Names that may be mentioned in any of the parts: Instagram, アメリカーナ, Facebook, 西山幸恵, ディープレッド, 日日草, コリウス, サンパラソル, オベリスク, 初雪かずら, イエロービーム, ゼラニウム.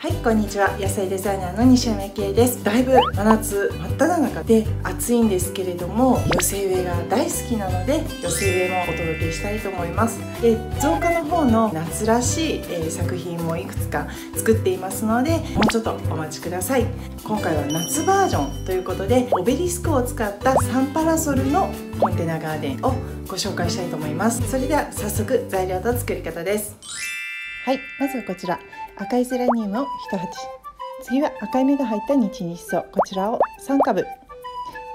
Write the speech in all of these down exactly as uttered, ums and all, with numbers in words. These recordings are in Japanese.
はい、こんにちは。野菜デザイナーの西山幸恵です。だいぶ真夏真っ只中で暑いんですけれども、寄せ植えが大好きなので寄せ植えもお届けしたいと思います。で、造花の方の夏らしい、えー、作品もいくつか作っていますので、もうちょっとお待ちください。今回は夏バージョンということで、オベリスクを使ったサンパラソルのコンテナガーデンをご紹介したいと思います。それでは早速材料と作り方です。はい、まずはこちら赤いゼラニウムを一鉢、次は赤い芽が入った日日草、こちらをさんかぶ、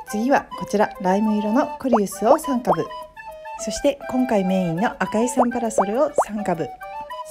次はこちらライム色のコリウスをさんかぶ、そして今回メインの赤いサンパラソルをさんかぶ、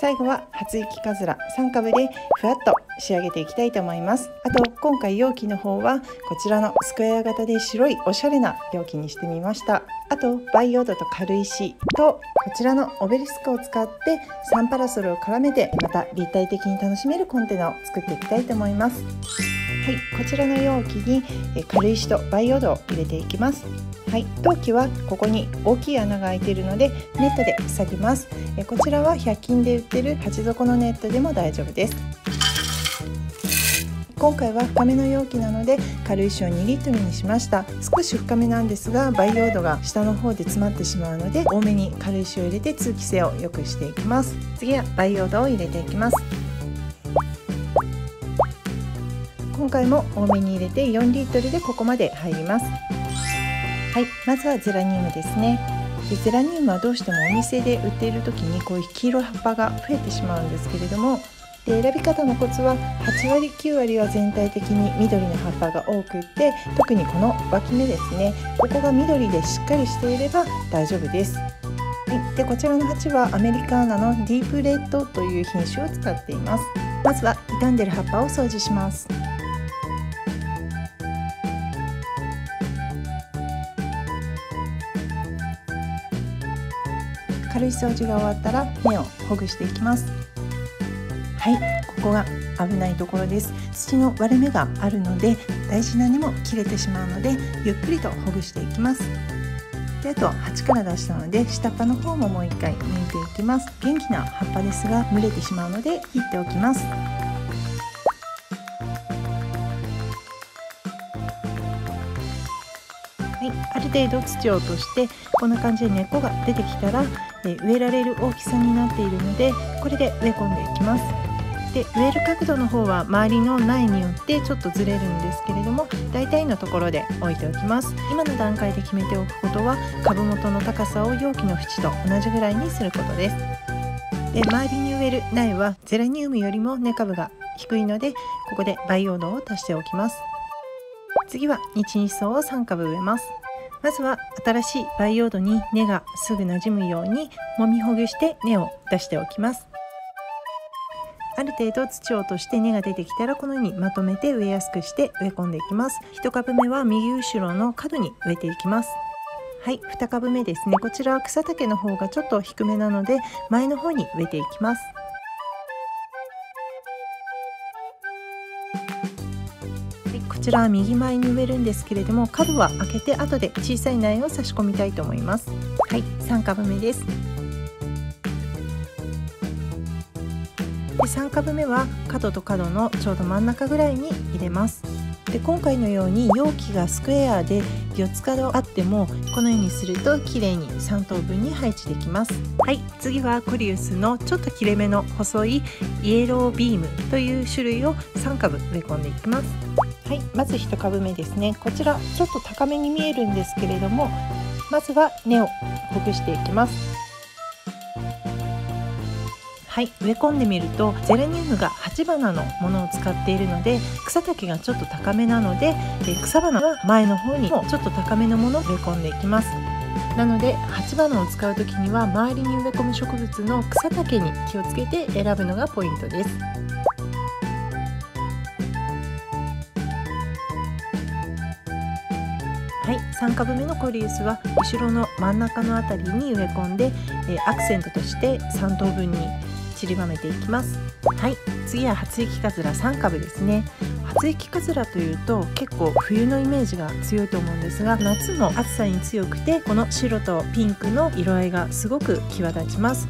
最後は初雪かずらさんかぶでふわっと仕上げていきたいと思います。あと今回容器の方はこちらのスクエア型で白いおしゃれな容器にしてみました。あと培養土と軽石とこちらのオベリスクを使ってサンパラソルを絡めて、また立体的に楽しめるコンテナを作っていきたいと思います。はい、こちらの容器に軽石と培養土を入れていきます。はい、容器はここに大きい穴が開いているのでネットで塞ぎます。こちらはひゃく均で売ってる鉢底のネットでも大丈夫です。今回は深めの容器なので軽石をにリットルにしました。少し深めなんですが、培養土が下の方で詰まってしまうので、多めに軽石を入れて通気性を良くしていきます。次は培養土を入れていきます。今回も多めに入れてよんリットルでここまで入ります。はい、まずはゼラニウムですね。でゼラニウムはどうしてもお店で売っている時にこういう黄色い葉っぱが増えてしまうんですけれども、で選び方のコツははちわりきゅうわりは全体的に緑の葉っぱが多くって、特にこの脇芽ですね、ここが緑でしっかりしていれば大丈夫です。はい、でこちらの鉢はアメリカーナのディープレッドという品種を使っています。まずは傷んでる葉っぱを掃除します。軽い掃除が終わったら根をほぐしていきます。はい、ここが危ないところです。土の割れ目があるので大事な根も切れてしまうので、ゆっくりとほぐしていきます。であと鉢から出したので下っ端の方ももう一回抜いていきます。元気な葉っぱですが蒸れてしまうので切っておきます。はい、ある程度土を落としてこんな感じで根っこが出てきたら、え植えられる大きさになっているので、これで植え込んでいきます。で植える角度の方は周りの苗によってちょっとずれるんですけれども、大体のところで置いておきます。今の段階で決めておくことは、株元の高さを容器の縁と同じぐらいにすることです。で周りに植える苗はゼラニウムよりも根株が低いので、ここで培養土を足しておきます。次は日日草をさんかぶ植えます。まずは新しい培養土に根がすぐなじむようにもみほぐして根を出しておきます。ある程度土を落として根が出てきたら、このようにまとめて植えやすくして植え込んでいきます。いっかぶめは右後ろの角に植えていきます。はい、にかぶめですね。こちらは草丈の方がちょっと低めなので前の方に植えていきます。こちらは右前に植えるんですけれども、株は開けて後で小さい苗を差し込みたいと思います。はい、さんかぶめです。でさんかぶめは角と角のちょうど真ん中ぐらいに入れます。で今回のように容器がスクエアでよっつかどあっても、このようにするときれいにさんとうぶんに配置できます。はい、次はコリウスのちょっと切れ目の細いイエロービームという種類をさんかぶ植え込んでいきます。はい、まずいっかぶめですね。こちらちょっと高めに見えるんですけれども、まずは根をほぐしていきます。はい、植え込んでみるとゼラニウムが鉢花のものを使っているので、草丈がちょっと高めなので、草花は前の方にもちょっと高めのものを植え込んでいきます。なので鉢花を使う時には周りに植え込む植物の草丈に気をつけて選ぶのがポイントです。はい、さんかぶめのコリウスは後ろの真ん中のあたりに植え込んで、アクセントとしてさんとうぶんに散りばめていきます。はい、次は初雪かずらさんかぶですね。初雪かずらというと結構冬のイメージが強いと思うんですが、夏も暑さに強くて、この白とピンクの色合いがすごく際立ちます。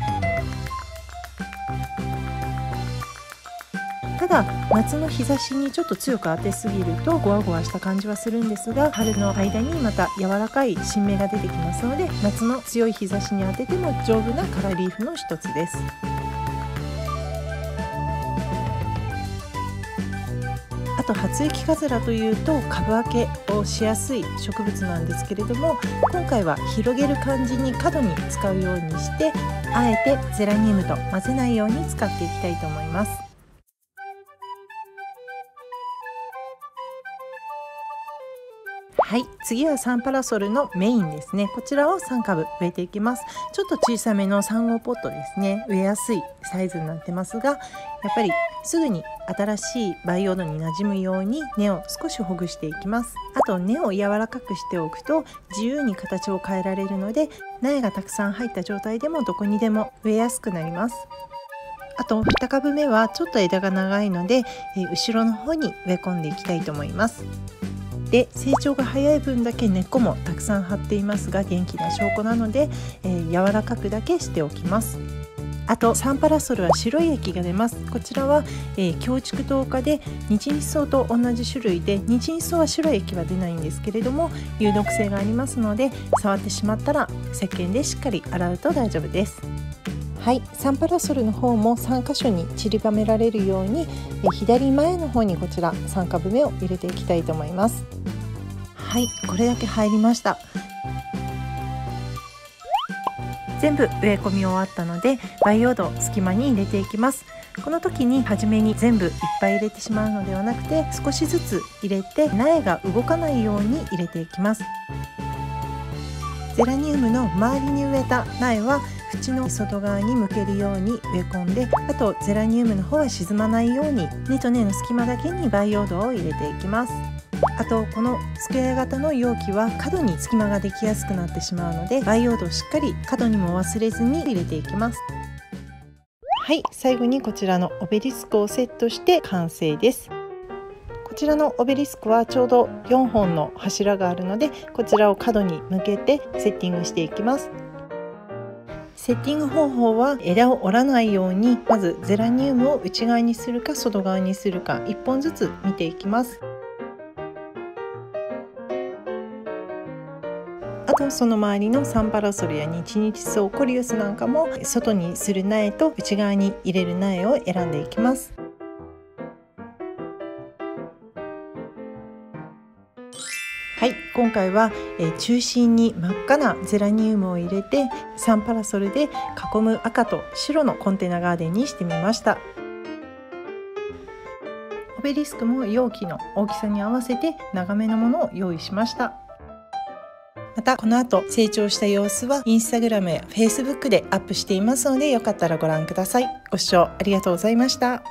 ただ夏の日差しにちょっと強く当てすぎるとゴワゴワした感じはするんですが、春の間にまた柔らかい新芽が出てきますので、夏の強い日差しに当てても丈夫なカラーリーフの一つです。あと初雪カズラというと株分けをしやすい植物なんですけれども、今回は広げる感じに角に使うようにして、あえてゼラニウムと混ぜないように使っていきたいと思います。はい、次はサンパラソルのメインですね。こちらをさん株植えていきます。ちょっと小さめのさんごうポットですね。植えやすいサイズになってますが、やっぱりすぐに新しい培養土になじむように根を少しほぐしていきます。あと根を柔らかくしておくと自由に形を変えられるので、苗がたくさん入った状態でもどこにでも植えやすくなります。あとに株目はちょっと枝が長いので、え後ろの方に植え込んでいきたいと思います。で、成長が早い分だけ根っこもたくさん張っていますが、元気な証拠なので、えー、柔らかくだけしておきます。あとサンパラソルは白い液が出ます。こちらは、えー、強竹糖化で日日草と同じ種類で、日日草は白い液は出ないんですけれども、有毒性がありますので、触ってしまったら石鹸でしっかり洗うと大丈夫です。はい、サンパラソルの方もさん箇所に散りばめられるように、え左前の方にこちらさん株目を入れていきたいと思います。はい、これだけ入りました。全部植え込み終わったので、培養土を隙間に入れていきます。この時に初めに全部いっぱい入れてしまうのではなくて、少しずつ入れて苗が動かないように入れていきます。ゼラニウムの周りに植えた苗は縁の外側に向けるように植え込んで、あとゼラニウムの方は沈まないように根と根の隙間だけに培養土を入れていきます。あとこのスクエア型の容器は角に隙間ができやすくなってしまうので、培養土をしっかり角にも忘れずに入れていきます。はい、最後にこちらのオベリスクをセットして完成です。こちらのオベリスクはちょうどよんほんの柱があるので、こちらを角に向けてセッティングしていきます。セッティング方法は、枝を折らないようにまずゼラニウムを内側にするか外側にするかいっぽんずつ見ていきます。あとその周りのサンパラソルや日日草、コリウスなんかも外にする苗と内側に入れる苗を選んでいきます。はい、今回は、えー、中心に真っ赤なゼラニウムを入れて、サンパラソルで囲む赤と白のコンテナガーデンにしてみました。オベリスクも容器の大きさに合わせて長めのものを用意しました。またこの後成長した様子はインスタグラムやフェイスブックでアップしていますので、よかったらご覧ください。ご視聴ありがとうございました。